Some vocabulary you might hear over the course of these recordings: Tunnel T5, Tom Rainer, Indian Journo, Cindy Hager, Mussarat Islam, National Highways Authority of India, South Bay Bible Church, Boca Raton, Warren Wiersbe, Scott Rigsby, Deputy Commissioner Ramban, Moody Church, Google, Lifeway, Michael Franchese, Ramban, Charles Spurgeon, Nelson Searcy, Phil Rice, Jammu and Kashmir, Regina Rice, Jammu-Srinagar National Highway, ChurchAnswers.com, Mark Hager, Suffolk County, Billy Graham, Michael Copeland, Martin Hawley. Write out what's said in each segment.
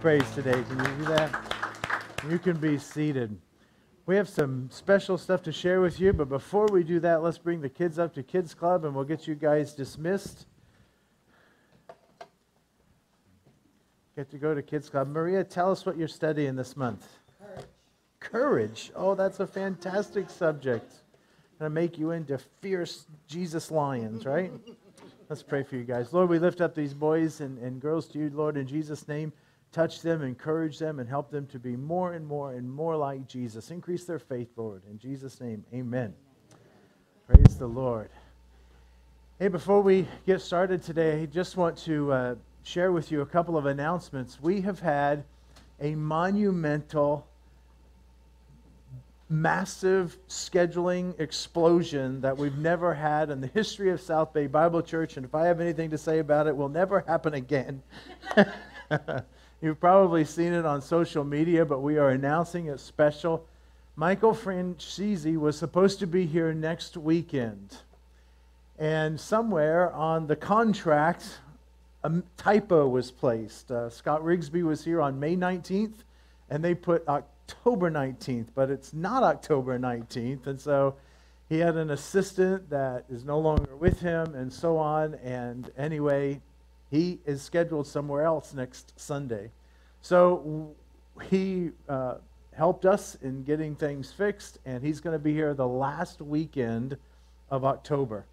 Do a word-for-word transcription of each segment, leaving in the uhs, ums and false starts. praise today. Can you do that? You can be seated. We have some special stuff to share with you, but before we do that, let's bring the kids up to Kids Club, and we'll get you guys dismissed. Get to go to Kids Club. Maria, tell us what you're studying this month. Courage. Courage? Oh, that's a fantastic subject. Going to make you into fierce Jesus lions, right? Let's pray for you guys. Lord, we lift up these boys and, and girls to you, Lord, in Jesus' name. Touch them, encourage them, and help them to be more and more and more like Jesus. Increase their faith, Lord. In Jesus' name, amen. Praise the Lord. Hey, before we get started today, I just want to uh, share with you a couple of announcements. We have had a monumental, massive scheduling explosion that we've never had in the history of South Bay Bible Church, and if I have anything to say about it, will never happen again. You've probably seen it on social media, but we are announcing a special. Michael Franchese was supposed to be here next weekend, and somewhere on the contract, a typo was placed. Uh, Scott Rigsby was here on May nineteenth, and they put October nineteenth, but it's not October nineteenth, and so he had an assistant that is no longer with him, and so on, and anyway, he is scheduled somewhere else next Sunday. So he uh, helped us in getting things fixed, and he's going to be here the last weekend of October.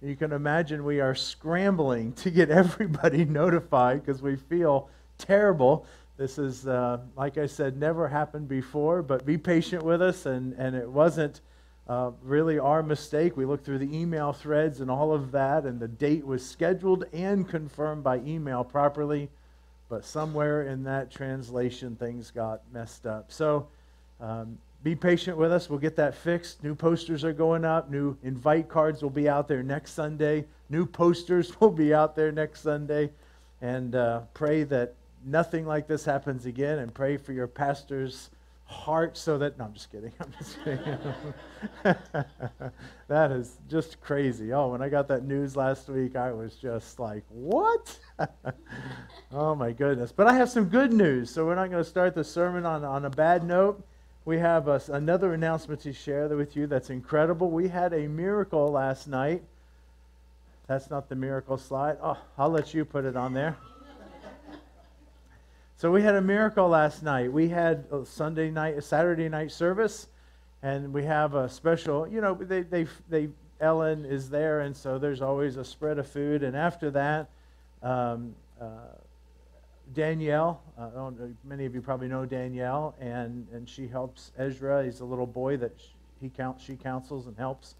You can imagine we are scrambling to get everybody notified because we feel terrible. This is, uh, like I said, never happened before, but be patient with us, and, and it wasn't Uh, really our mistake. We looked through the email threads and all of that, and the date was scheduled and confirmed by email properly, but somewhere in that translation things got messed up. So um, be patient with us. We'll get that fixed. New posters are going up. New invite cards will be out there next Sunday. New posters will be out there next Sunday. And uh, pray that nothing like this happens again, and pray for your pastor's heart so that, no, I'm just kidding, I'm just kidding. That is just crazy. Oh, when I got that news last week, I was just like, what? Oh my goodness. But I have some good news, so we're not going to start the sermon on, on a bad note. We have a, another announcement to share with you that's incredible. We had a miracle last night. That's not the miracle slide. Oh, I'll let you put it on there. So we had a miracle last night. We had a Sunday night, a Saturday night service, and we have a special, you know, they, they, they, Ellen is there, and so there's always a spread of food. And after that, um, uh, Danielle, uh, I don't know, many of you probably know Danielle, and, and she helps Ezra. He's a little boy that she, he count, she counsels and helps.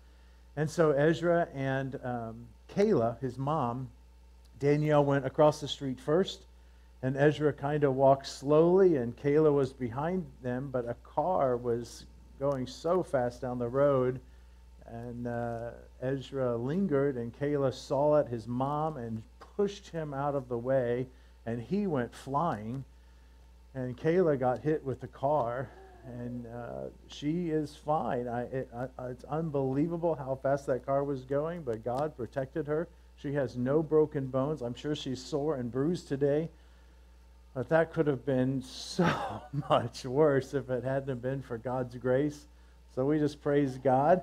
And so Ezra and um, Kayla, his mom, Danielle went across the street first, and Ezra kind of walked slowly, and Kayla was behind them, but a car was going so fast down the road, and uh, Ezra lingered, and Kayla saw it, his mom, and pushed him out of the way, and he went flying, and Kayla got hit with the car, and uh, she is fine. I, it, I, it's unbelievable how fast that car was going, but God protected her. She has no broken bones. I'm sure she's sore and bruised today. But that could have been so much worse if it hadn't been for God's grace. So we just praise God.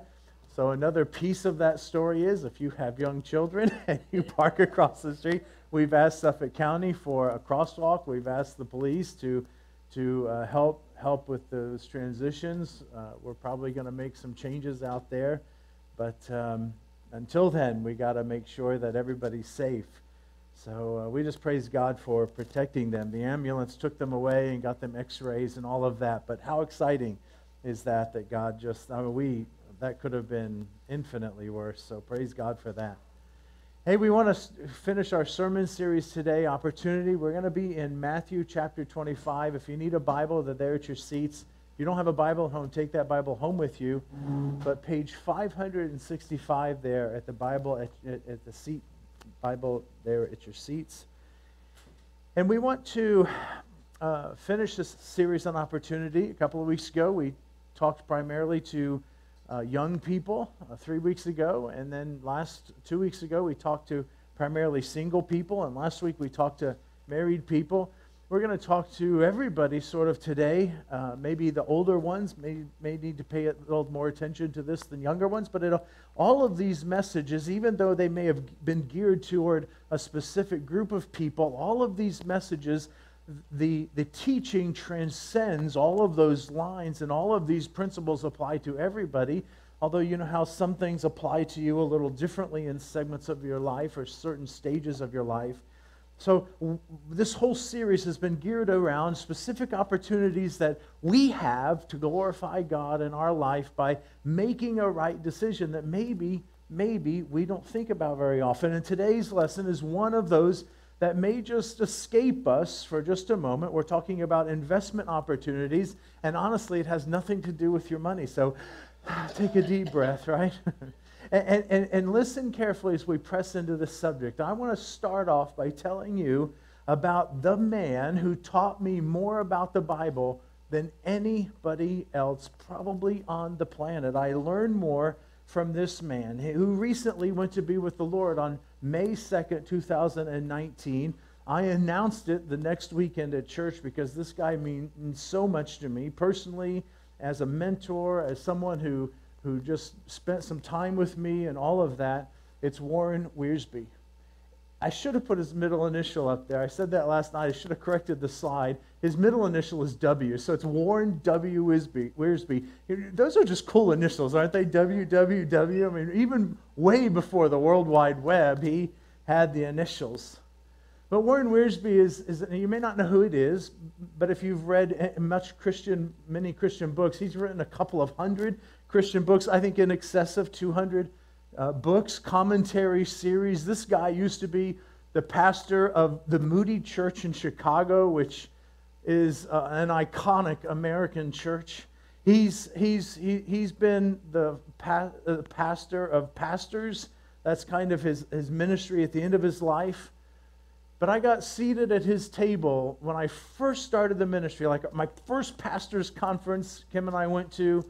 So another piece of that story is, if you have young children and you park across the street, we've asked Suffolk County for a crosswalk. We've asked the police to, to uh, help, help with those transitions. Uh, we're probably going to make some changes out there. But um, until then, we got to make sure that everybody's safe. So uh, we just praise God for protecting them. The ambulance took them away and got them x-rays and all of that. But how exciting is that, that God just, I mean, we, that could have been infinitely worse. So praise God for that. Hey, we want to finish our sermon series today, Opportunity. We're going to be in Matthew chapter twenty-five. If you need a Bible, they're there at your seats. If you don't have a Bible at home, take that Bible home with you. But page five sixty-five there at the Bible, at, at, at the seat. Bible there at your seats. And we want to uh, finish this series on opportunity. A couple of weeks ago, we talked primarily to uh, young people uh, three weeks ago, and then last two weeks ago, we talked to primarily single people, and last week we talked to married people. We're going to talk to everybody sort of today. Uh, maybe the older ones may, may need to pay a little more attention to this than younger ones, but it, all of these messages, even though they may have been geared toward a specific group of people, all of these messages, the, the teaching transcends all of those lines, and all of these principles apply to everybody, although you know how some things apply to you a little differently in segments of your life or certain stages of your life. So this whole series has been geared around specific opportunities that we have to glorify God in our life by making a right decision that maybe, maybe we don't think about very often. And today's lesson is one of those that may just escape us for just a moment. We're talking about investment opportunities, and honestly, it has nothing to do with your money. So take a deep breath, right? And, and, and listen carefully as we press into this subject. I want to start off by telling you about the man who taught me more about the Bible than anybody else probably on the planet. I learned more from this man who recently went to be with the Lord on May second, two thousand nineteen. I announced it the next weekend at church because this guy means so much to me personally, as a mentor, as someone who who just spent some time with me and all of that. It's Warren Wiersbe. I should have put his middle initial up there. I said that last night. I should have corrected the slide. His middle initial is W, so it's Warren W. Wiersbe. Those are just cool initials, aren't they? W W W. I mean, even way before the World Wide Web, he had the initials. But Warren Wiersbe is, is, you may not know who it is, but if you've read much Christian, many Christian books, he's written a couple of hundred Christian books, I think in excess of two hundred uh, books, commentary series. This guy used to be the pastor of the Moody Church in Chicago, which is uh, an iconic American church. He's, he's, he, he's been the pa uh, pastor of pastors. That's kind of his, his ministry at the end of his life. But I got seated at his table when I first started the ministry, like my first pastor's conference Kim and I went to.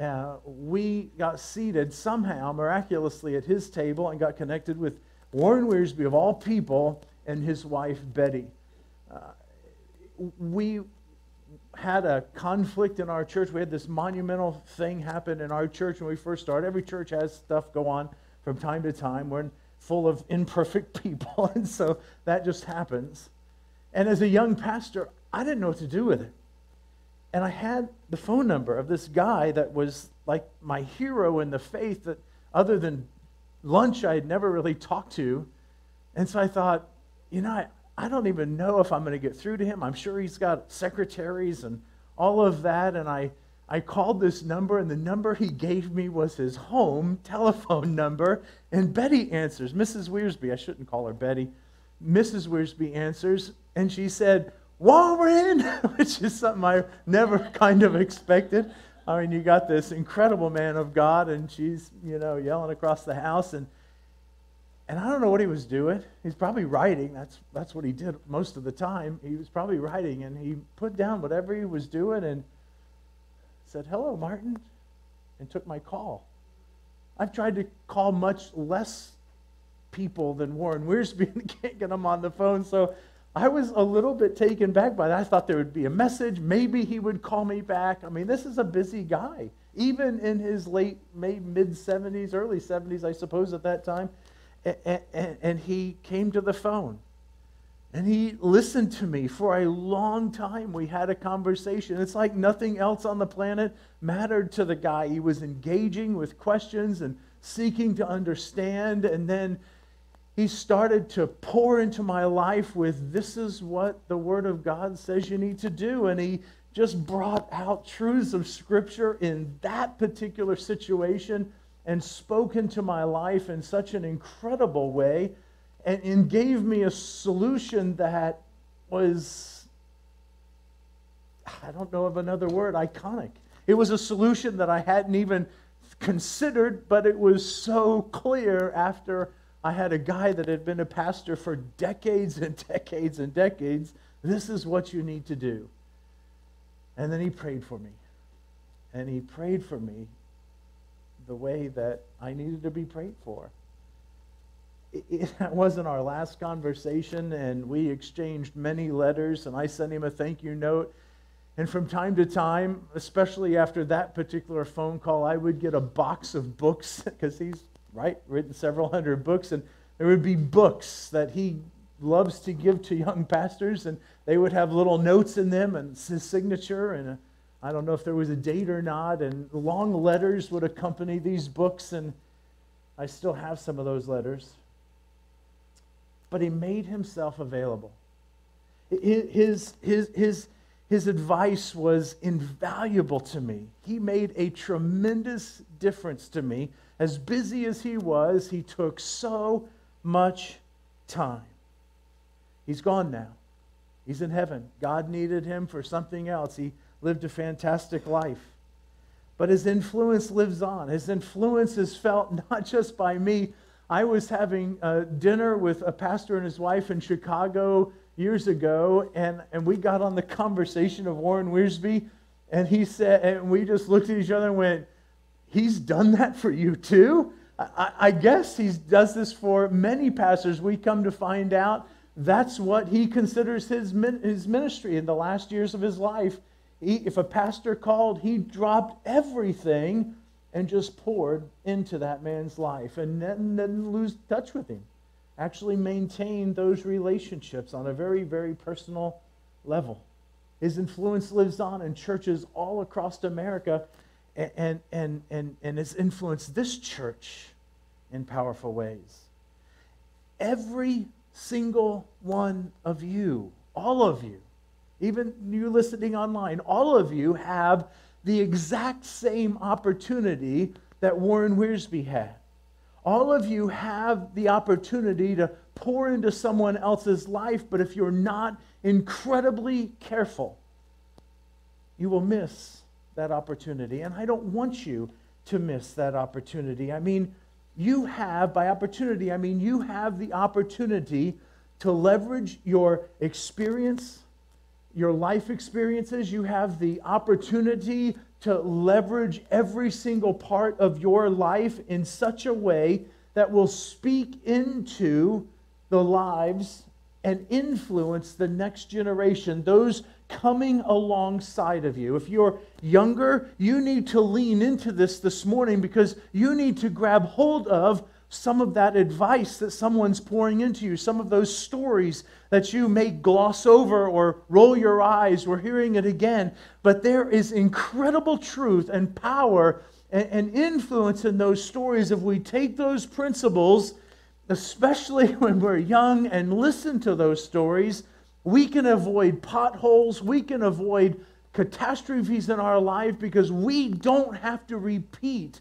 Uh, we got seated somehow miraculously at his table and got connected with Warren Wiersbe of all people and his wife Betty. Uh, we had a conflict in our church. We had this monumental thing happen in our church when we first started. Every church has stuff go on from time to time. We're full of imperfect people, and so that just happens. And as a young pastor, I didn't know what to do with it. And I had the phone number of this guy that was like my hero in the faith that other than lunch I had never really talked to. And so I thought, you know, I, I don't even know if I'm going to get through to him. I'm sure he's got secretaries and all of that. And I, I called this number, and the number he gave me was his home telephone number. And Betty answers, Missus Wiersbe. I shouldn't call her Betty. Missus Wiersbe answers, and she said, Warren, which is something I never kind of expected. I mean, you got this incredible man of God, and she's, you know, yelling across the house, and and I don't know what he was doing. He's probably writing. That's that's what he did most of the time. He was probably writing, and he put down whatever he was doing and said, "Hello, Martin," and took my call. I've tried to call much less people than Warren Wiersbe and can't get him on the phone, so I was a little bit taken back by that. I thought there would be a message. Maybe he would call me back. I mean, this is a busy guy. Even in his late, mid-seventies, early seventies, I suppose at that time. And, and, and he came to the phone. And he listened to me for a long time. We had a conversation. It's like nothing else on the planet mattered to the guy. He was engaging with questions and seeking to understand, and then he started to pour into my life with, this is what the Word of God says you need to do. And he just brought out truths of Scripture in that particular situation and spoke into my life in such an incredible way, and, and gave me a solution that was, I don't know of another word, iconic. It was a solution that I hadn't even considered, but it was so clear after I had a guy that had been a pastor for decades and decades and decades. This is what you need to do. And then he prayed for me. And he prayed for me the way that I needed to be prayed for. it, that wasn't our last conversation, and we exchanged many letters, and I sent him a thank you note. And from time to time, especially after that particular phone call, I would get a box of books, because he's right, written several hundred books, and there would be books that he loves to give to young pastors, and they would have little notes in them and his signature, and a, I don't know if there was a date or not, and long letters would accompany these books, and I still have some of those letters. But he made himself available. His, his, his, his advice was invaluable to me. He made a tremendous difference to me. As busy as he was, he took so much time. He's gone now. He's in heaven. God needed him for something else. He lived a fantastic life. But his influence lives on. His influence is felt not just by me. I was having uh, dinner with a pastor and his wife in Chicago years ago, and, and we got on the conversation of Warren Wiersbe, and he said, and we just looked at each other and went, he's done that for you too? I, I guess he does this for many pastors. We come to find out that's what he considers his, his ministry in the last years of his life. He, if a pastor called, he dropped everything and just poured into that man's life and didn't, didn't lose touch with him. Actually maintained those relationships on a very, very personal level. His influence lives on in churches all across America, and, and, and, and, and has influenced this church in powerful ways. Every single one of you, all of you, even you listening online, all of you have the exact same opportunity that Warren Wiersbe had. All of you have the opportunity to pour into someone else's life, but if you're not incredibly careful, you will miss that opportunity. And I don't want you to miss that opportunity. I mean, you have, by opportunity, I mean you have the opportunity to leverage your experience, your life experiences. You have the opportunity to leverage every single part of your life in such a way that will speak into the lives and influence the next generation, those coming alongside of you. If you're younger, you need to lean into this this morning, because you need to grab hold of some of that advice that someone's pouring into you, some of those stories that you may gloss over or roll your eyes. We're hearing it again. But there is incredible truth and power and, and influence in those stories if we take those principles, especially when we're young, and listen to those stories. We can avoid potholes. We can avoid catastrophes in our life, because we don't have to repeat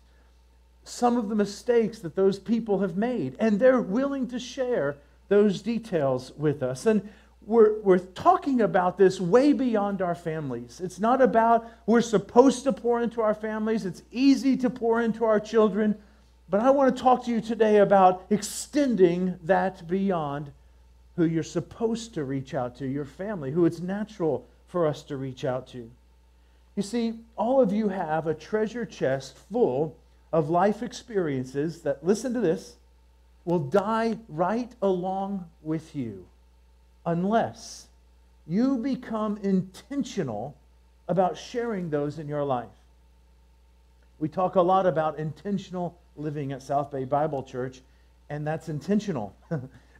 some of the mistakes that those people have made. And they're willing to share those details with us. And we're, we're talking about this way beyond our families. It's not about we're supposed to pour into our families. It's easy to pour into our children. But I want to talk to you today about extending that beyond who you're supposed to reach out to, your family, who it's natural for us to reach out to. You see, all of you have a treasure chest full of life experiences that, listen to this, will die right along with you unless you become intentional about sharing those in your life. We talk a lot about intentional living at South Bay Bible Church, and that's intentional.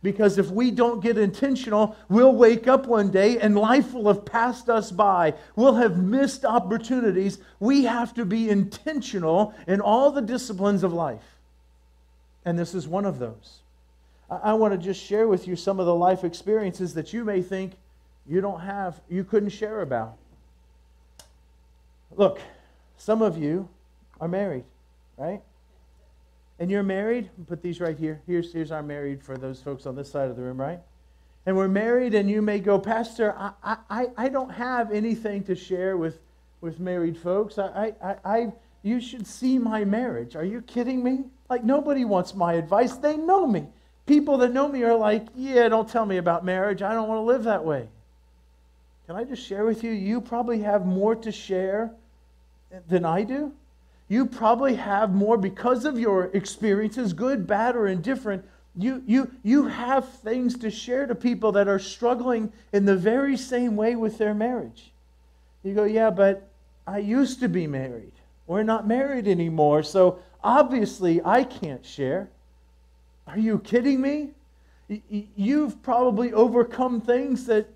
Because if we don't get intentional, we'll wake up one day and life will have passed us by. We'll have missed opportunities. We have to be intentional in all the disciplines of life. And this is one of those. I, I want to just share with you some of the life experiences that you may think you don't have, you couldn't share about. Look, some of you are married, right? And you're married, put these right here. Here's, here's our married for those folks on this side of the room, right? And we're married, and you may go, Pastor, I, I, I don't have anything to share with, with married folks. I, I, I, you should see my marriage. Are you kidding me? Like, nobody wants my advice. They know me. People that know me are like, yeah, don't tell me about marriage. I don't want to live that way. Can I just share with you, you probably have more to share than I do. You probably have more because of your experiences, good, bad, or indifferent, You, you, you have things to share to people that are struggling in the very same way with their marriage. You go, yeah, but I used to be married. We're not married anymore, so obviously I can't share. Are you kidding me? You've probably overcome things that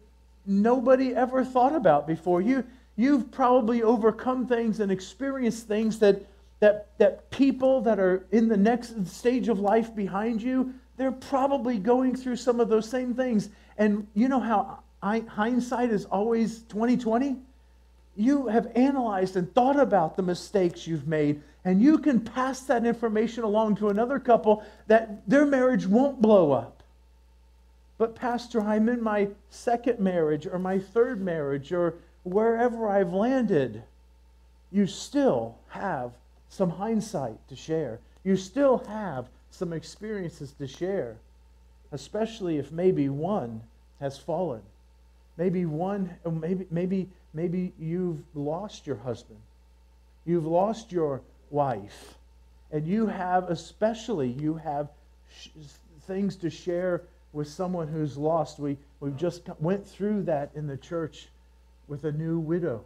nobody ever thought about before. You, you've probably overcome things and experienced things that That, that people that are in the next stage of life behind you, they're probably going through some of those same things. And you know how I, hindsight is always twenty twenty? You have analyzed and thought about the mistakes you've made, and you can pass that information along to another couple that their marriage won't blow up. But Pastor, I'm in my second marriage or my third marriage or wherever I've landed. You still have some hindsight to share. You still have some experiences to share, especially if maybe one has fallen. Maybe one, maybe, maybe, maybe you've lost your husband. You've lost your wife. And you have, especially, you have sh things to share with someone who's lost. We, we've just went through that in the church with a new widow.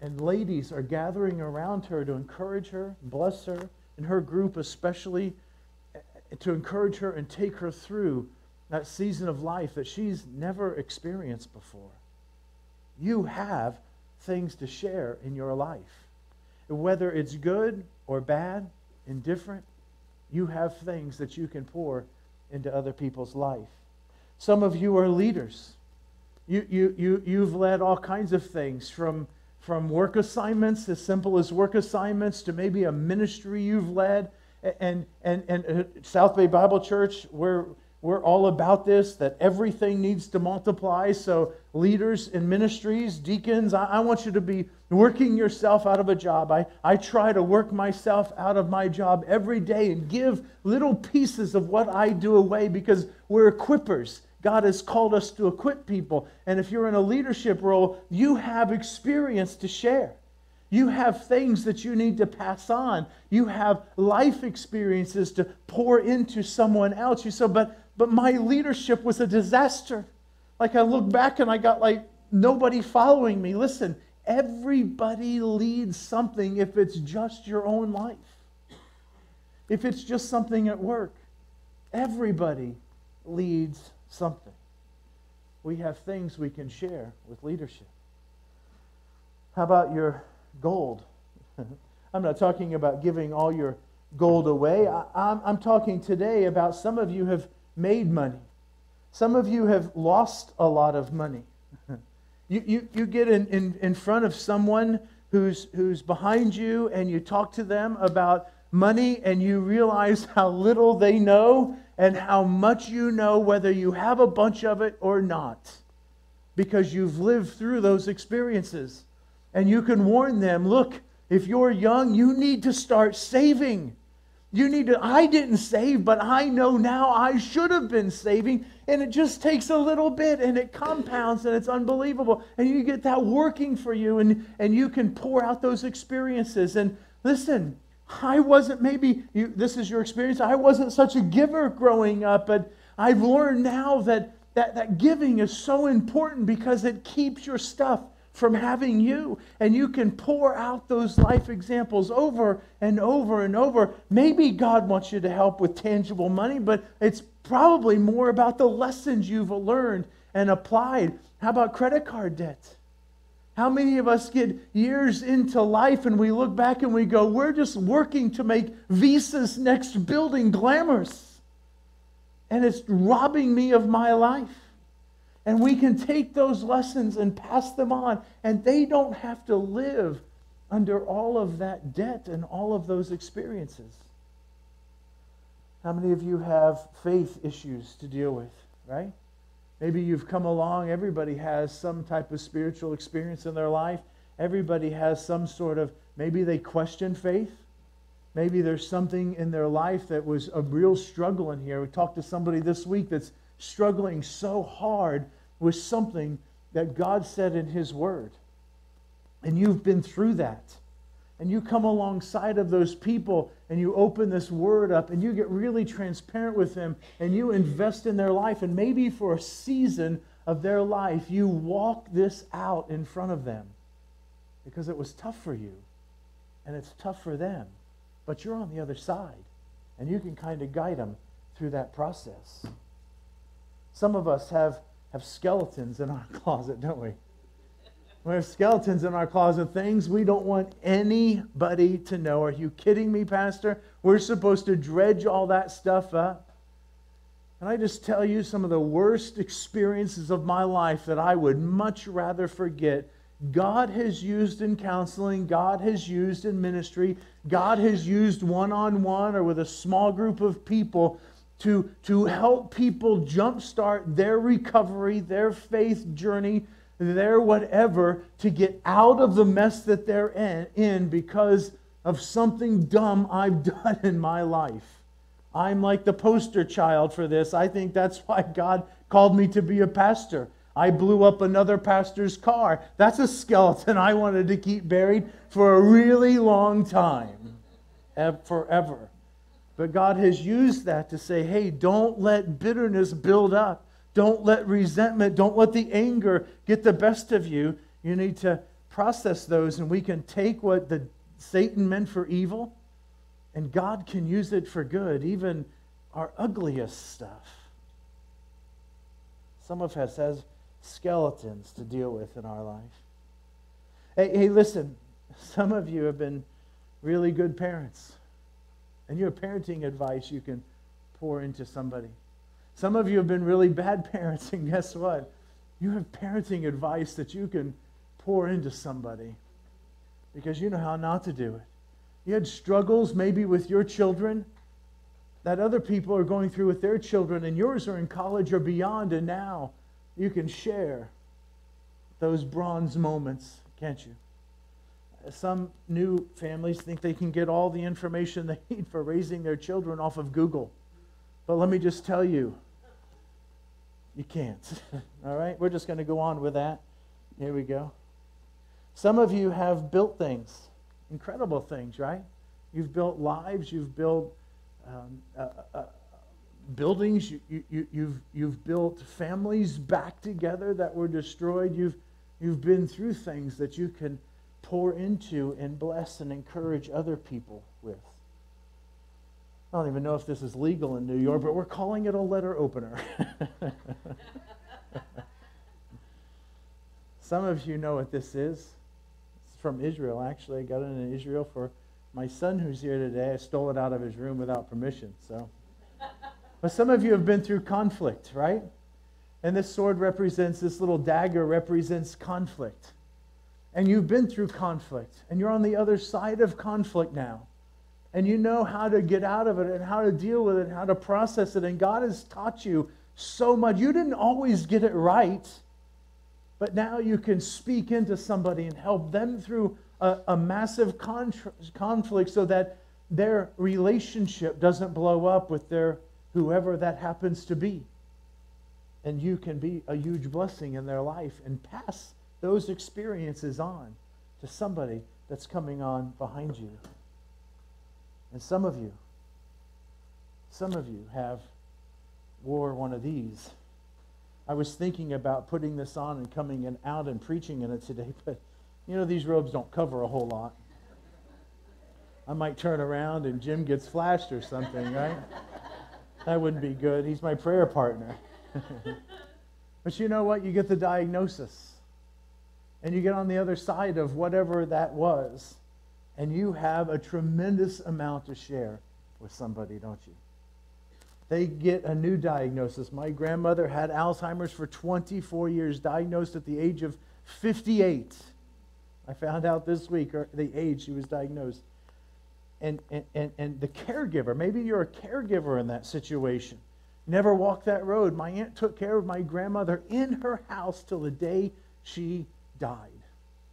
And ladies are gathering around her to encourage her, bless her, and her group especially, to encourage her and take her through that season of life that she's never experienced before. You have things to share in your life. Whether it's good or bad, indifferent, you have things that you can pour into other people's life. Some of you are leaders. You, you, you, you've led all kinds of things from... From work assignments, as simple as work assignments, to maybe a ministry you've led. And, and, and South Bay Bible Church, we're, we're all about this, that everything needs to multiply. So leaders in ministries, deacons, I, I want you to be working yourself out of a job. I, I try to work myself out of my job every day and give little pieces of what I do away, because we're equippers. God has called us to equip people. And if you're in a leadership role, you have experience to share. You have things that you need to pass on. You have life experiences to pour into someone else. You say, but, but my leadership was a disaster. Like I look back and I got like nobody following me. Listen, everybody leads something if it's just your own life. If it's just something at work, everybody leads something. Something. We have things we can share with leadership. How about your gold? I'm not talking about giving all your gold away. I, I'm, I'm talking today about some of you have made money. Some of you have lost a lot of money. you, you, you get in, in, in front of someone who's, who's behind you, and you talk to them about money, and you realize how little they know and how much you know, whether you have a bunch of it or not, because you've lived through those experiences. And you can warn them, look, if you're young, you need to start saving. You need to, I didn't save, but I know now I should have been saving. And it just takes a little bit, and it compounds, and it's unbelievable. And you get that working for you, and, and you can pour out those experiences. And listen, I wasn't, maybe you, this is your experience, I wasn't such a giver growing up, but I've learned now that, that, that giving is so important because it keeps your stuff from having you. And you can pour out those life examples over and over and over. Maybe God wants you to help with tangible money, but it's probably more about the lessons you've learned and applied. How about credit card debt? How many of us get years into life and we look back and we go, we're just working to make Visa's next building glamorous. And it's robbing me of my life. And we can take those lessons and pass them on. And they don't have to live under all of that debt and all of those experiences. How many of you have faith issues to deal with, right? Maybe you've come along, everybody has some type of spiritual experience in their life. Everybody has some sort of, maybe they question faith. Maybe there's something in their life that was a real struggle in here. We talked to somebody this week that's struggling so hard with something that God said in His Word. And you've been through that. and you come alongside of those people and you open this word up and you get really transparent with them and you invest in their life, and maybe for a season of their life you walk this out in front of them because it was tough for you and it's tough for them, but you're on the other side and you can kind of guide them through that process. Some of us have, have skeletons in our closet, don't we? We have skeletons in our closet, things we don't want anybody to know. Are you kidding me, Pastor? We're supposed to dredge all that stuff up. And I just tell you, some of the worst experiences of my life that I would much rather forget, God has used in counseling, God has used in ministry, God has used one-on-one or with a small group of people to, to help people jumpstart their recovery, their faith journey, their whatever, to get out of the mess that they're in because of something dumb I've done in my life. I'm like the poster child for this. I think that's why God called me to be a pastor. I blew up another pastor's car. That's a skeleton I wanted to keep buried for a really long time, forever. But God has used that to say, hey, don't let bitterness build up. Don't let resentment, don't let the anger get the best of you. You need to process those, and we can take what the Satan meant for evil, and God can use it for good, even our ugliest stuff. Some of us has skeletons to deal with in our life. Hey, hey, listen, some of you have been really good parents, and your parenting advice you can pour into somebody. Some of you have been really bad parents, and guess what? You have parenting advice that you can pour into somebody because you know how not to do it. You had struggles maybe with your children that other people are going through with their children, and yours are in college or beyond, and now you can share those bronze moments, can't you? Some new families think they can get all the information they need for raising their children off of Google. But let me just tell you, you can't. All right? We're just going to go on with that. Here we go. Some of you have built things, incredible things, right? You've built lives. You've built um, uh, uh, buildings. You, you, you, you've, you've built families back together that were destroyed. You've, you've been through things that you can pour into and bless and encourage other people with. I don't even know if this is legal in New York, but we're calling it a letter opener. Some of you know what this is. It's from Israel, actually. I got it in Israel for my son who's here today. I stole it out of his room without permission. So, but some of you have been through conflict, right? And this sword represents, this little dagger represents conflict. And you've been through conflict, and you're on the other side of conflict now. And you know how to get out of it and how to deal with it and how to process it. And God has taught you so much. You didn't always get it right, but now you can speak into somebody and help them through a, a massive conflict so that their relationship doesn't blow up with their whoever that happens to be. And you can be a huge blessing in their life and pass those experiences on to somebody that's coming on behind you. And some of you, some of you have wore one of these. I was thinking about putting this on and coming in, out and preaching in it today, but you know, these robes don't cover a whole lot. I might turn around and Jim gets flashed or something, right? That wouldn't be good. He's my prayer partner. But you know what? You get the diagnosis. And you get on the other side of whatever that was. And you have a tremendous amount to share with somebody, don't you? They get a new diagnosis. My grandmother had Alzheimer's for twenty-four years, diagnosed at the age of fifty-eight. I found out this week, or the age she was diagnosed. And, and, and, and the caregiver, maybe you're a caregiver in that situation. Never walked that road. My aunt took care of my grandmother in her house till the day she died.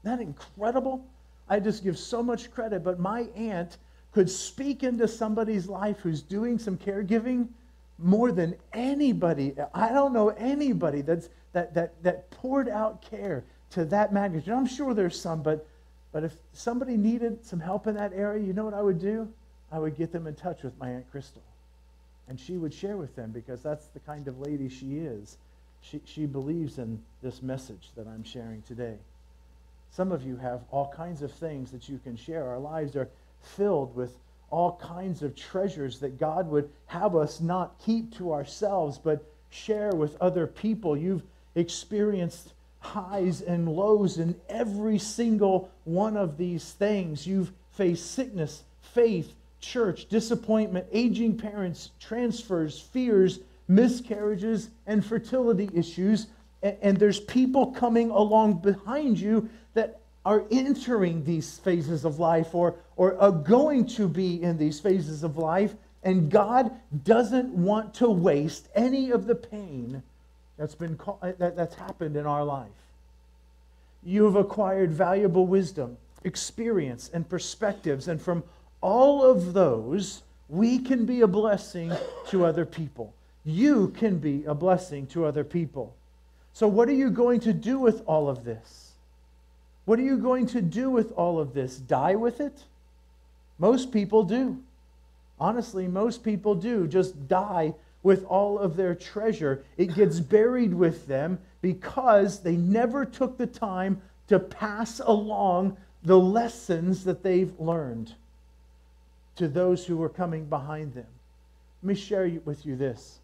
Isn't that incredible? I just give so much credit, but my aunt could speak into somebody's life who's doing some caregiving more than anybody. I don't know anybody that's, that, that, that poured out care to that magnitude. I'm sure there's some, but But if somebody needed some help in that area, you know what I would do? I would get them in touch with my Aunt Crystal. And she would share with them, because that's the kind of lady she is. She, she believes in this message that I'm sharing today. Some of you have all kinds of things that you can share. Our lives are filled with all kinds of treasures that God would have us not keep to ourselves, but share with other people. You've experienced highs and lows in every single one of these things. You've faced sickness, faith, church, disappointment, aging parents, transfers, fears, miscarriages, and fertility issues. And, and there's people coming along behind you that are entering these phases of life, or, or are going to be in these phases of life. And God doesn't want to waste any of the pain that's been that, that's happened in our life. You have acquired valuable wisdom, experience, and perspectives, and from all of those, we can be a blessing to other people. You can be a blessing to other people. So what are you going to do with all of this? What are you going to do with all of this? Die with it? Most people do. Honestly, most people do just die with all of their treasure. It gets buried with them because they never took the time to pass along the lessons that they've learned to those who were coming behind them. Let me share with you this.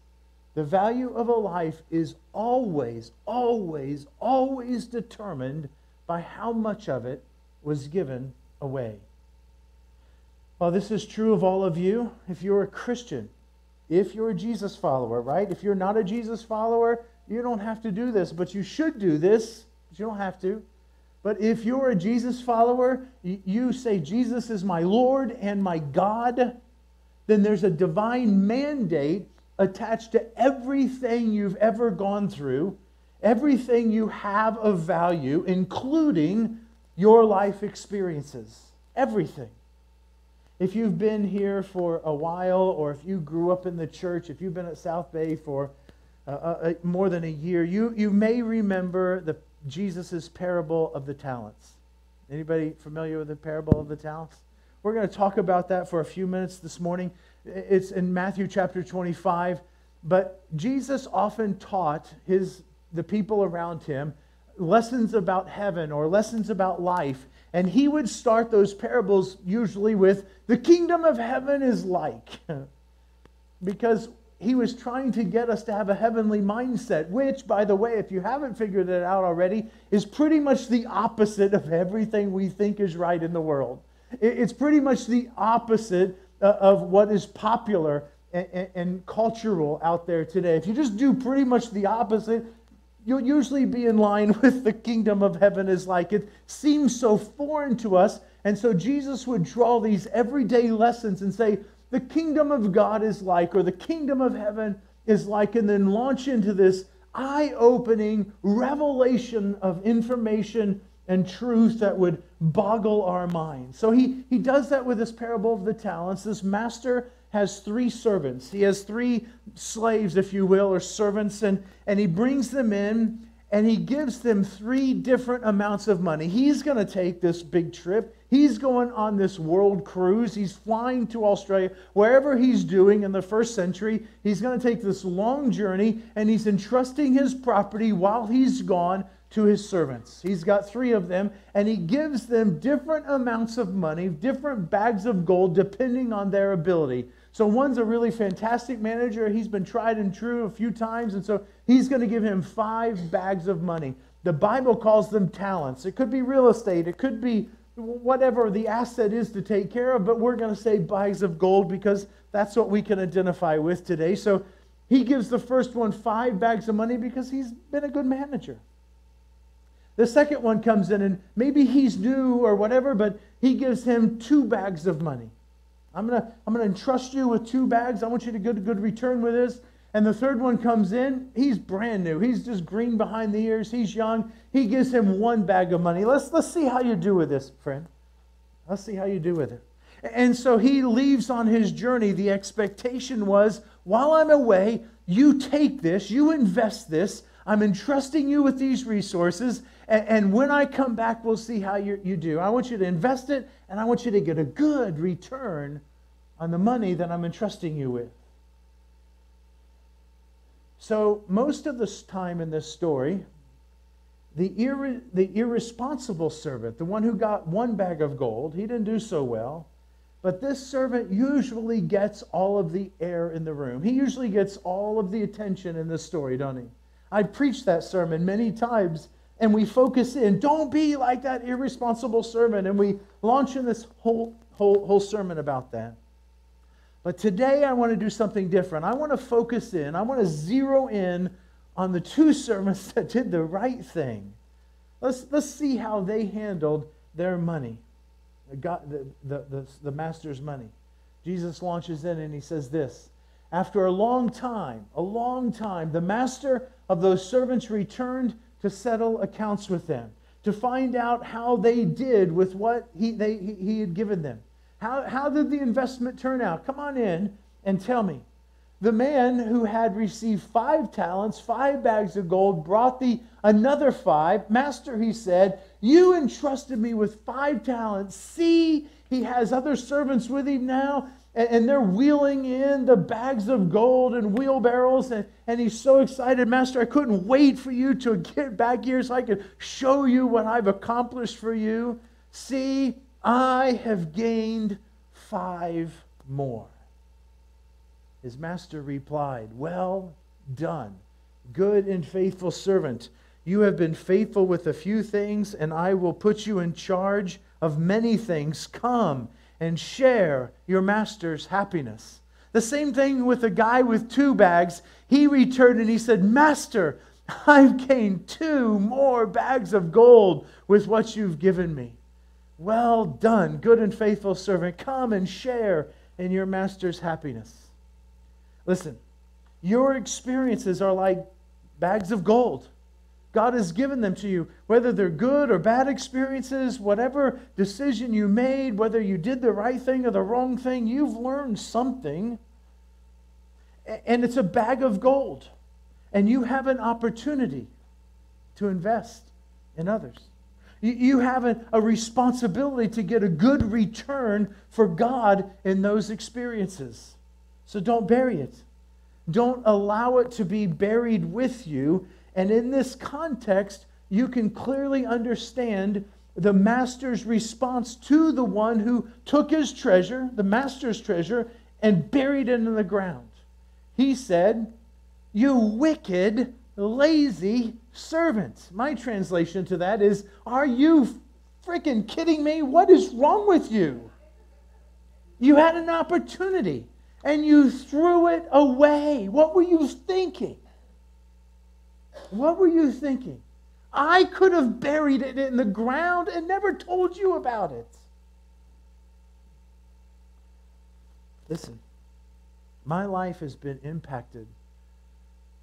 The value of a life is always, always, always determined by how much of it was given away. Well, this is true of all of you. If you're a Christian, if you're a Jesus follower, right? If you're not a Jesus follower, you don't have to do this, but you should do this, but you don't have to. But if you're a Jesus follower, you say, Jesus is my Lord and my God, then there's a divine mandate attached to everything you've ever gone through, everything you have of value, including your life experiences, everything. If you've been here for a while, or if you grew up in the church, if you've been at South Bay for uh, uh, more than a year, you, you may remember the Jesus's parable of the talents. Anybody familiar with the parable of the talents? We're going to talk about that for a few minutes this morning. It's in Matthew chapter twenty-five, but Jesus often taught his the people around him lessons about heaven or lessons about life. And he would start those parables usually with, the kingdom of heaven is like, because he was trying to get us to have a heavenly mindset, which, by the way, if you haven't figured it out already, is pretty much the opposite of everything we think is right in the world. It's pretty much the opposite of what is popular and, and cultural out there today. If you just do pretty much the opposite, you'll usually be in line with the kingdom of heaven is like. It seems so foreign to us. And so Jesus would draw these everyday lessons and say, the kingdom of God is like, or the kingdom of heaven is like, and then launch into this eye-opening revelation of information and truth that would boggle our minds. So he, he does that with this parable of the talents. This master has three servants. He has three slaves, if you will, or servants, and, and he brings them in, and he gives them three different amounts of money. He's going to take this big trip. He's going on this world cruise. He's flying to Australia. Wherever he's doing in the first century, he's going to take this long journey, and he's entrusting his property while he's gone to his servants. He's got three of them, and he gives them different amounts of money, different bags of gold, depending on their ability. So one's a really fantastic manager. He's been tried and true a few times, and so he's going to give him five bags of money. The Bible calls them talents. It could be real estate. It could be whatever the asset is to take care of, but we're going to say bags of gold because that's what we can identify with today. So he gives the first one five bags of money because he's been a good manager. The second one comes in, and maybe he's new or whatever, but he gives him two bags of money. I'm going to I'm going to entrust you with two bags. I want you to get a good return with this. And the third one comes in. He's brand new. He's just green behind the ears. He's young. He gives him one bag of money. Let's, let's see how you do with this, friend. Let's see how you do with it. And so he leaves on his journey. The expectation was, while I'm away, you take this, you invest this, I'm entrusting you with these resources, and, and when I come back, we'll see how you, you do. I want you to invest it, and I want you to get a good return on the money that I'm entrusting you with. So most of this time in this story, the, ir the irresponsible servant, the one who got one bag of gold, he didn't do so well. But this servant usually gets all of the air in the room. He usually gets all of the attention in this story, doesn't he? I've preached that sermon many times, and we focus in, don't be like that irresponsible servant, and we launch in this whole, whole, whole sermon about that. But today I want to do something different. I want to focus in, I want to zero in on the two servants that did the right thing. Let's, let's see how they handled their money. God, the, the, the, the master's money. Jesus launches in and he says this, after a long time, a long time, the master of those servants returned to settle accounts with them, to find out how they did with what he, they, he, he had given them. How, how did the investment turn out? Come on in and tell me. The man who had received five talents, five bags of gold, brought the another five. Master, he said, you entrusted me with five talents. See, he has other servants with him now, and, and they're wheeling in the bags of gold and wheelbarrows, and, and he's so excited. Master, I couldn't wait for you to get back here so I could show you what I've accomplished for you. See, I have gained five more. His master replied, well done, good and faithful servant. You have been faithful with a few things, and I will put you in charge of many things. Come and share your master's happiness. The same thing with the guy with two bags. He returned and he said, Master, I've gained two more bags of gold with what you've given me. Well done, good and faithful servant. Come and share in your master's happiness. Listen, your experiences are like bags of gold. God has given them to you, whether they're good or bad experiences, whatever decision you made, whether you did the right thing or the wrong thing, you've learned something. And it's a bag of gold. And you have an opportunity to invest in others. You have a responsibility to get a good return for God in those experiences. So don't bury it. Don't allow it to be buried with you. And in this context, you can clearly understand the master's response to the one who took his treasure, the master's treasure, and buried it in the ground. He said, you wicked, lazy servant. My translation to that is, are you freaking kidding me? What is wrong with you? You had an opportunity. And you threw it away. What were you thinking? What were you thinking? I could have buried it in the ground and never told you about it. Listen, my life has been impacted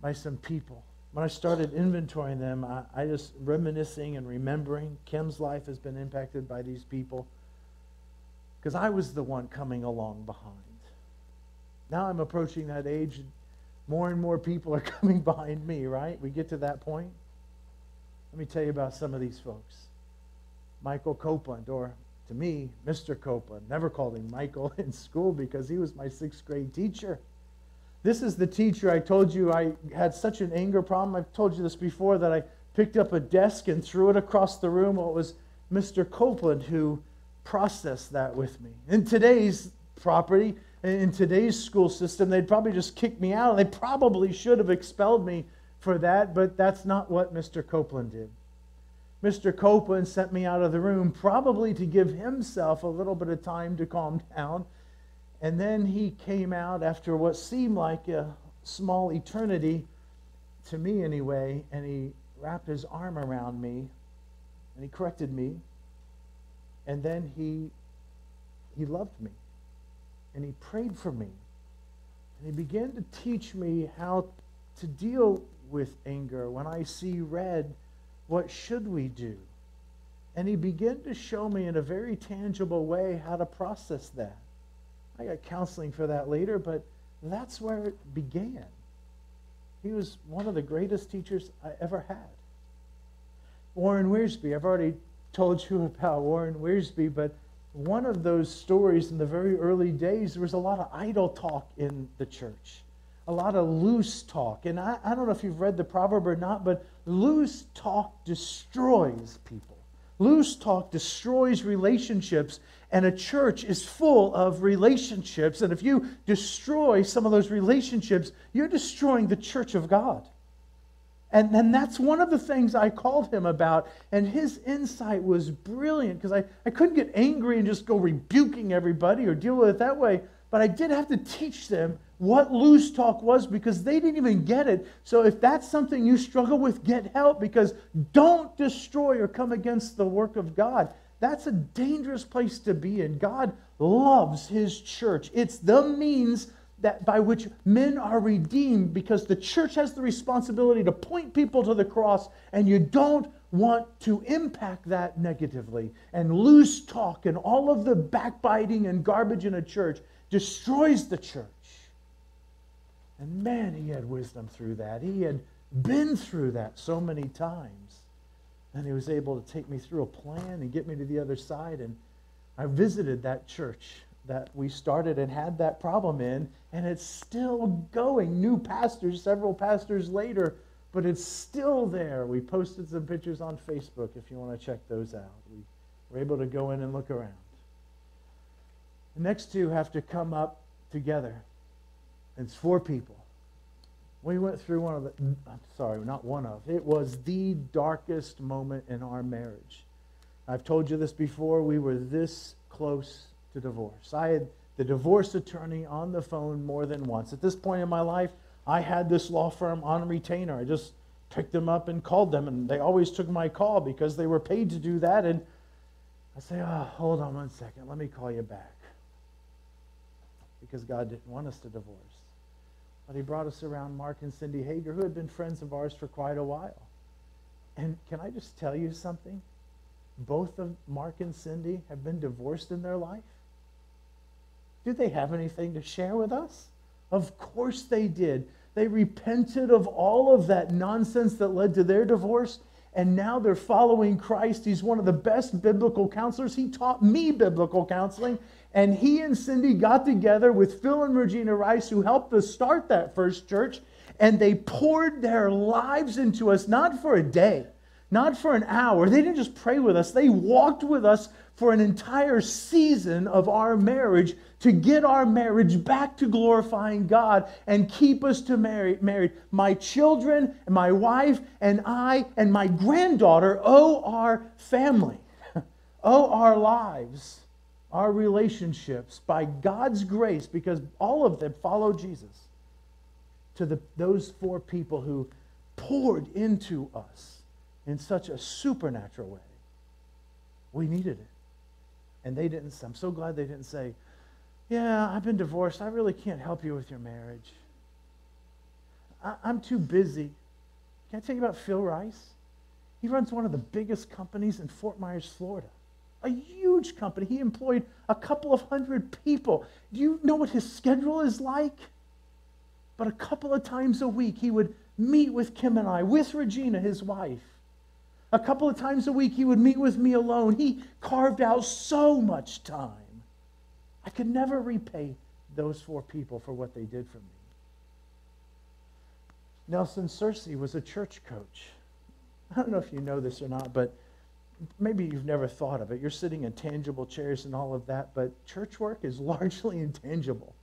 by some people. When I started inventorying them, I, I just reminiscing and remembering. Kim's life has been impacted by these people because I was the one coming along behind. Now I'm approaching that age, more and more people are coming behind me, right? We get to that point. Let me tell you about some of these folks. Michael Copeland, or to me, Mister Copeland. Never called him Michael in school because he was my sixth grade teacher. This is the teacher I told you I had such an anger problem. I've told you this before, that I picked up a desk and threw it across the room. Well, it was Mister Copeland who processed that with me. In today's property, in today's school system, they'd probably just kick me out. They probably should have expelled me for that, but that's not what Mister Copeland did. Mister Copeland sent me out of the room, probably to give himself a little bit of time to calm down. And then he came out after what seemed like a small eternity, to me anyway, and he wrapped his arm around me, and he corrected me, and then he, he loved me. And he prayed for me. And he began to teach me how to deal with anger. When I see red, what should we do? And he began to show me in a very tangible way how to process that. I got counseling for that later, but that's where it began. He was one of the greatest teachers I ever had. Warren Wiersbe, I've already told you about Warren Wiersbe, but one of those stories in the very early days, there was a lot of idle talk in the church, a lot of loose talk. And I, I don't know if you've read the proverb or not, but loose talk destroys people. Loose talk destroys relationships, and a church is full of relationships. And if you destroy some of those relationships, you're destroying the church of God. And then that's one of the things I called him about. And his insight was brilliant, because I, I couldn't get angry and just go rebuking everybody or deal with it that way. But I did have to teach them what loose talk was, because they didn't even get it. So if that's something you struggle with, get help, because don't destroy or come against the work of God. That's a dangerous place to be in. God loves his church. It's the means that by which men are redeemed, because the church has the responsibility to point people to the cross, and you don't want to impact that negatively. And loose talk and all of the backbiting and garbage in a church destroys the church. And man, he had wisdom through that. He had been through that so many times. And he was able to take me through a plan and get me to the other side. And I visited that church that we started and had that problem in, and it's still going. New pastors, several pastors later, but it's still there. We posted some pictures on Facebook if you want to check those out. We were able to go in and look around. The next two have to come up together. It's four people. We went through one of the, I'm sorry, not one of, it was the darkest moment in our marriage. I've told you this before, we were this close to divorce. I had the divorce attorney on the phone more than once. At this point in my life, I had this law firm on retainer. I just picked them up and called them, and they always took my call because they were paid to do that. And I say, oh, hold on one second, let me call you back. Because God didn't want us to divorce. But he brought us around Mark and Cindy Hager, who had been friends of ours for quite a while. And can I just tell you something? Both of Mark and Cindy have been divorced in their life. Did they have anything to share with us? Of course they did. They repented of all of that nonsense that led to their divorce, and now they're following Christ. He's one of the best biblical counselors. He taught me biblical counseling, and he and Cindy got together with Phil and Regina Rice, who helped us start that first church, and they poured their lives into us, not for a day, not for an hour. They didn't just pray with us. They walked with us for an entire season of our marriage to get our marriage back to glorifying God and keep us to marry, married. My children, and my wife, and I, and my granddaughter owe our family, owe our lives, our relationships, by God's grace, because all of them follow Jesus, to the, those four people who poured into us in such a supernatural way. We needed it. And they didn't, I'm so glad they didn't say, yeah, I've been divorced, I really can't help you with your marriage. I, I'm too busy. Can I tell you about Phil Rice? He runs one of the biggest companies in Fort Myers, Florida. A huge company. He employed a couple of hundred people. Do you know what his schedule is like? But a couple of times a week, he would meet with Kim and I, with Regina, his wife. A couple of times a week, he would meet with me alone. He carved out so much time. I could never repay those four people for what they did for me. Nelson Searcy was a church coach. I don't know if you know this or not, but maybe you've never thought of it. You're sitting in tangible chairs and all of that, but church work is largely intangible.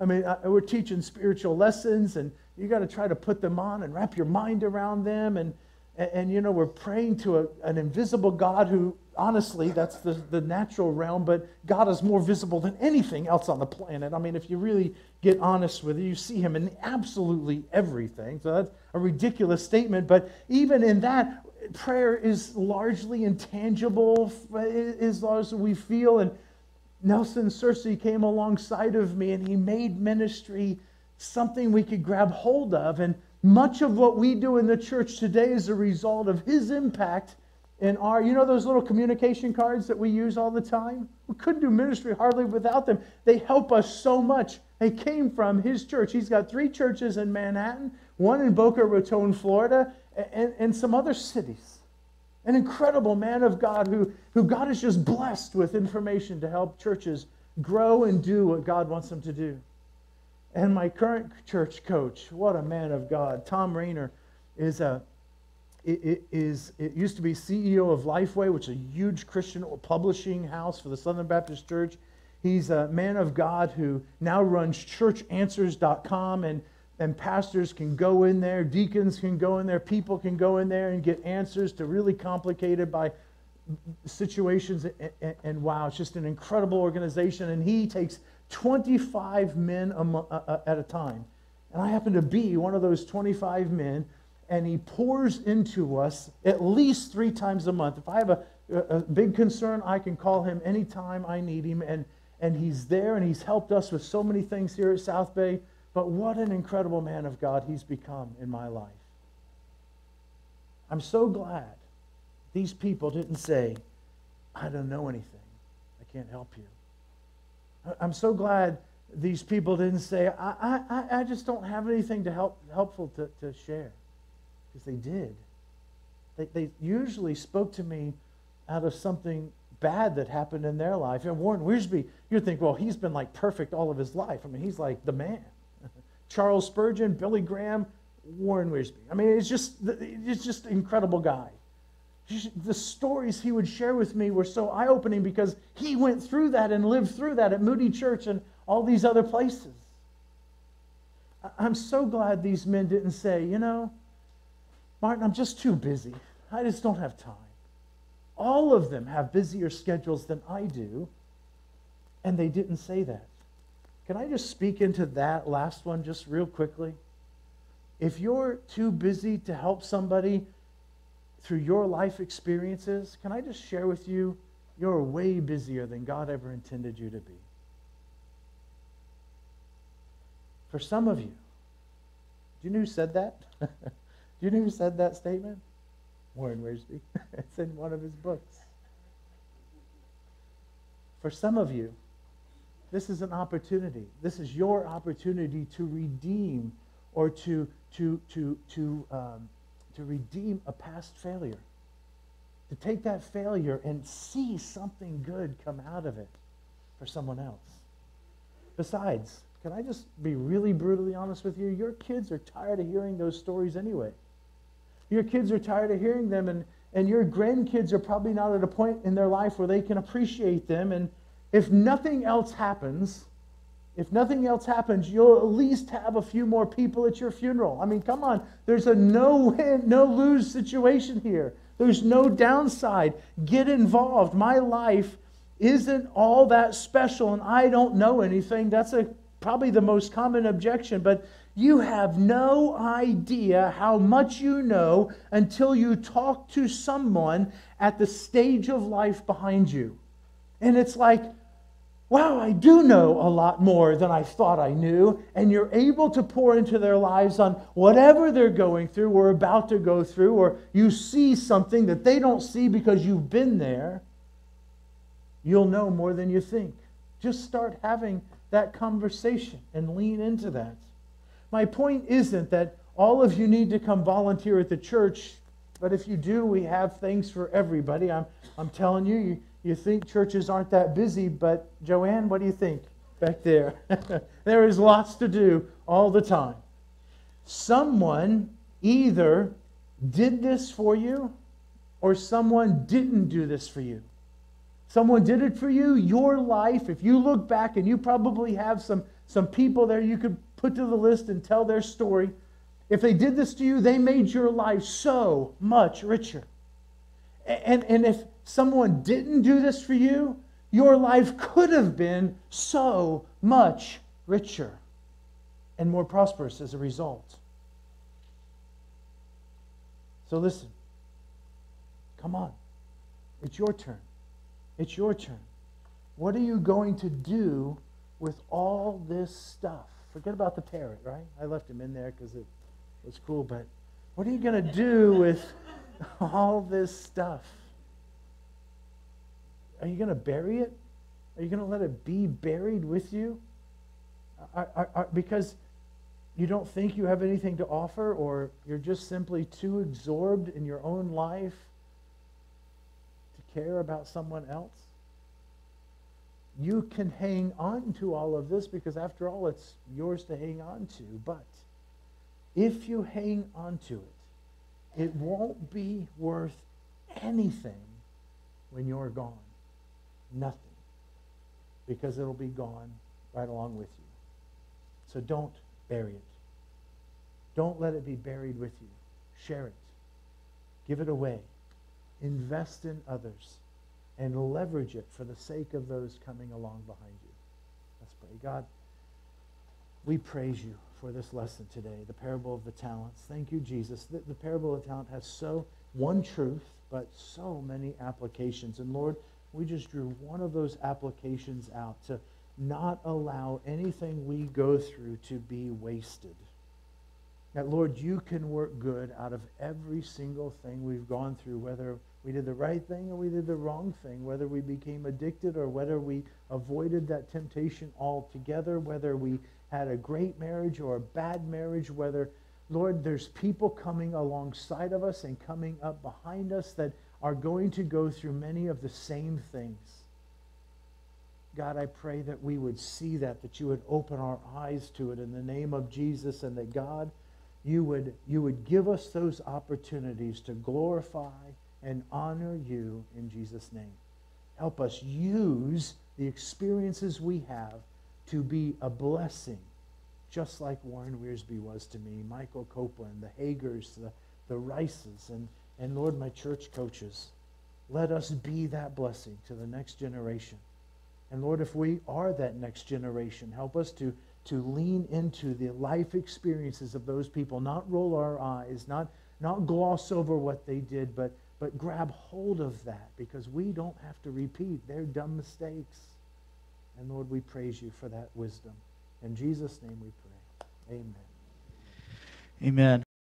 I mean, I, we're teaching spiritual lessons, and you got to try to put them on and wrap your mind around them, and And, and, you know, we're praying to a, an invisible God who, honestly, that's the, the natural realm, but God is more visible than anything else on the planet. I mean, if you really get honest with it, you see him in absolutely everything. So that's a ridiculous statement, but even in that, prayer is largely intangible as long as we feel. And Nelson Searcy came alongside of me, and he made ministry something we could grab hold of. And much of what we do in the church today is a result of his impact in our, you know those little communication cards that we use all the time? We couldn't do ministry hardly without them. They help us so much. They came from his church. He's got three churches in Manhattan. one in Boca Raton, Florida, and, and some other cities. An incredible man of God who, who God has just blessed with information to help churches grow and do what God wants them to do. And my current church coach, what a man of God. Tom Rainer is a, it, is, it used to be C E O of Lifeway, which is a huge Christian publishing house for the Southern Baptist Church. He's a man of God who now runs Church Answers dot com, and, and pastors can go in there, deacons can go in there, people can go in there and get answers to really complicated by situations. And, and, and wow, it's just an incredible organization. And he takes twenty-five men at a time. And I happen to be one of those twenty-five men, and he pours into us at least three times a month. If I have a, a big concern, I can call him anytime I need him, and, and he's there, and he's helped us with so many things here at South Bay. But what an incredible man of God he's become in my life. I'm so glad these people didn't say, I don't know anything, I can't help you. I'm so glad these people didn't say, I, I, I just don't have anything to help, helpful to, to share. Because they did. They, they usually spoke to me out of something bad that happened in their life. And Warren Wiersbe, you'd think, well, he's been like perfect all of his life. I mean, he's like the man. Charles Spurgeon, Billy Graham, Warren Wiersbe. I mean, it's just, it's just an incredible guy. The stories he would share with me were so eye-opening because he went through that and lived through that at Moody Church and all these other places. I'm so glad these men didn't say, you know, Martin, I'm just too busy. I just don't have time. All of them have busier schedules than I do, and they didn't say that. Can I just speak into that last one just real quickly? If you're too busy to help somebody through your life experiences, can I just share with you, you're way busier than God ever intended you to be. For some of you, do you know who said that? Do you know who said that statement? Warren Wiersbe. It's in one of his books. For some of you, this is an opportunity. This is your opportunity to redeem or to, to, to, to, um, to redeem a past failure, to take that failure and see something good come out of it for someone else. Besides, can I just be really brutally honest with you? Your kids are tired of hearing those stories anyway. Your kids are tired of hearing them, and, and your grandkids are probably not at a point in their life where they can appreciate them. And if nothing else happens, if nothing else happens, you'll at least have a few more people at your funeral. I mean, come on. There's a no-win, no-lose situation here. There's no downside. Get involved. My life isn't all that special, and I don't know anything. That's a, probably the most common objection. But you have no idea how much you know until you talk to someone at the stage of life behind you. And it's like, wow, I do know a lot more than I thought I knew. And you're able to pour into their lives on whatever they're going through or about to go through, or you see something that they don't see because you've been there. You'll know more than you think. Just start having that conversation and lean into that. My point isn't that all of you need to come volunteer at the church, but if you do, we have things for everybody. I'm, I'm telling you, you You think churches aren't that busy, but Joanne, what do you think back there? There is lots to do all the time. Someone either did this for you or someone didn't do this for you. Someone did it for you. Your life, if you look back, and you probably have some, some people there you could put to the list and tell their story. If they did this to you, they made your life so much richer. And, and if someone didn't do this for you, your life could have been so much richer and more prosperous as a result. So listen, come on. It's your turn. It's your turn. What are you going to do with all this stuff? Forget about the parrot, right? I left him in there because it was cool, but what are you going to do with all this stuff? Are you going to bury it? Are you going to let it be buried with you? Are, are, are, because you don't think you have anything to offer, or you're just simply too absorbed in your own life to care about someone else, you can hang on to all of this, because after all, it's yours to hang on to. But if you hang on to it, it won't be worth anything when you're gone. Nothing. Because it'll be gone right along with you. So don't bury it. Don't let it be buried with you. Share it. Give it away. Invest in others. And leverage it for the sake of those coming along behind you. Let's pray. God, we praise you for this lesson today, the parable of the talents. Thank you, Jesus. The, the parable of the talent has so one truth, but so many applications. And Lord, we just drew one of those applications out, to not allow anything we go through to be wasted. That, Lord, you can work good out of every single thing we've gone through, whether we did the right thing or we did the wrong thing, whether we became addicted or whether we avoided that temptation altogether, whether we had a great marriage or a bad marriage, whether, Lord, there's people coming alongside of us and coming up behind us that are going to go through many of the same things. God, I pray that we would see that, that you would open our eyes to it in the name of Jesus, and that, God, you would, you would give us those opportunities to glorify and honor you in Jesus' name. Help us use the experiences we have to be a blessing, just like Warren Wiersbe was to me, Michael Copeland, the Hagers, the, the Rices, and, and Lord, my church coaches. Let us be that blessing to the next generation. And Lord, if we are that next generation, help us to, to lean into the life experiences of those people, not roll our eyes, not, not gloss over what they did, but But grab hold of that, because we don't have to repeat their dumb mistakes. And Lord, we praise you for that wisdom. In Jesus' name we pray. Amen. Amen.